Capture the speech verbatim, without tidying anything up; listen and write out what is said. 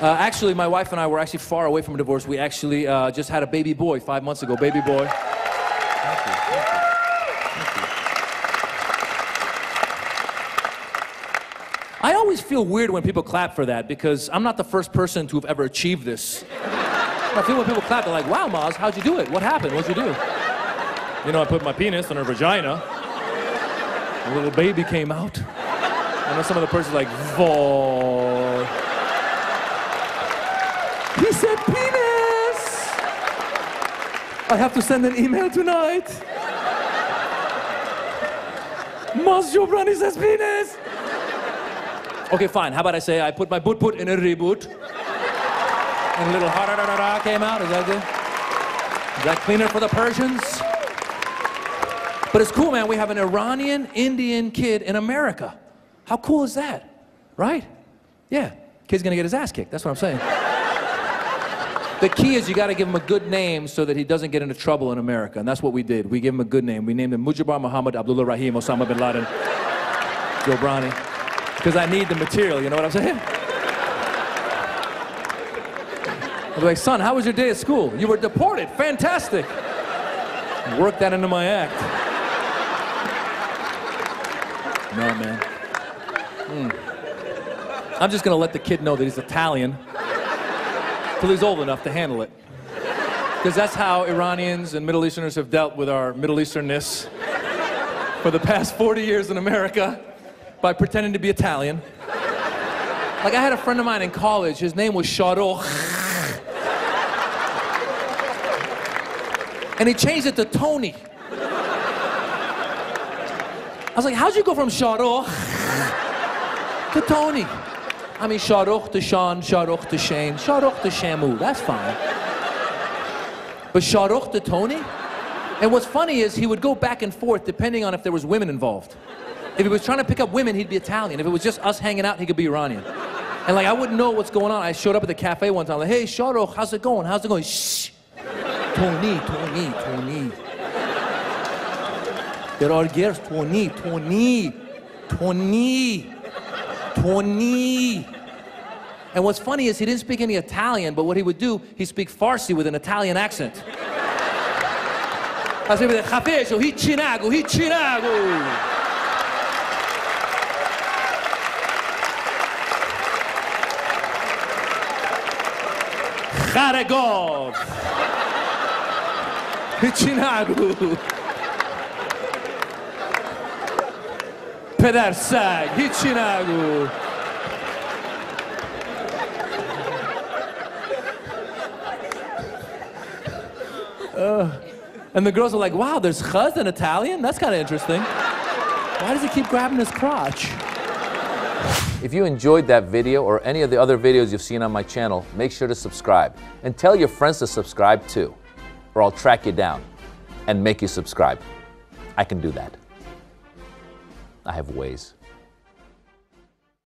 Uh, actually, my wife and I were actually far away from divorce. We actually uh, just had a baby boy five months ago. Baby boy. Thank you. Thank you. I always feel weird when people clap for that, because I'm not the first person to have ever achieved this. I feel when people clap, they're like, wow, Maz, how'd you do it? What happened? What'd you do? You know, I put my penis in her vagina. A little baby came out. I know some of the person's like, Vol. He said penis! I have to send an email tonight. Maz Jobrani says penis! Okay, fine. How about I say I put my boot boot in a reboot? And a little ha da da da da came out. Is that good? Is that cleaner for the Persians? But it's cool, man. We have an Iranian Indian kid in America. How cool is that? Right? Yeah. Kid's gonna get his ass kicked. That's what I'm saying. The key is you gotta give him a good name so that he doesn't get into trouble in America. And that's what we did. We gave him a good name. We named him Mujibar Muhammad Abdullah Rahim Osama Bin Laden Jobrani. Because I need the material, you know what I'm saying? I was like, son, how was your day at school? You were deported, fantastic. Work that into my act. No, man. Mm. I'm just gonna let the kid know that he's Italian till he's old enough to handle it. Because that's how Iranians and Middle Easterners have dealt with our Middle Easternness for the past forty years in America. By pretending to be Italian. Like, I had a friend of mine in college, his name was Shahrokh. And he changed it to Tony. I was like, how'd you go from Shahrokh to Tony? I mean, Shahrokh to Sean, Shahrokh to Shane, Shahrokh to Shamu, that's fine. But Shahrokh to Tony? And what's funny is he would go back and forth depending on if there was women involved. If he was trying to pick up women, he'd be Italian. If it was just us hanging out, he could be Iranian. And like, I wouldn't know what's going on. I showed up at the cafe one time, like, hey, Shahrokh, how's it going? How's it going? Shh. Tony, Tony, Tony. There are girls, Tony, Tony, Tony, Tony. And what's funny is he didn't speak any Italian, but what he would do, he'd speak Farsi with an Italian accent. I'd say, Khafesh, he Chinago, he Chinago. Kharagov! Hichinagu! Pedersag! Hichinagu! Uh, and the girls are like, wow, there's Chaz in Italian? That's kind of interesting. Why does he keep grabbing his crotch? If you enjoyed that video or any of the other videos you've seen on my channel, make sure to subscribe. And tell your friends to subscribe too, or I'll track you down and make you subscribe. I can do that. I have ways.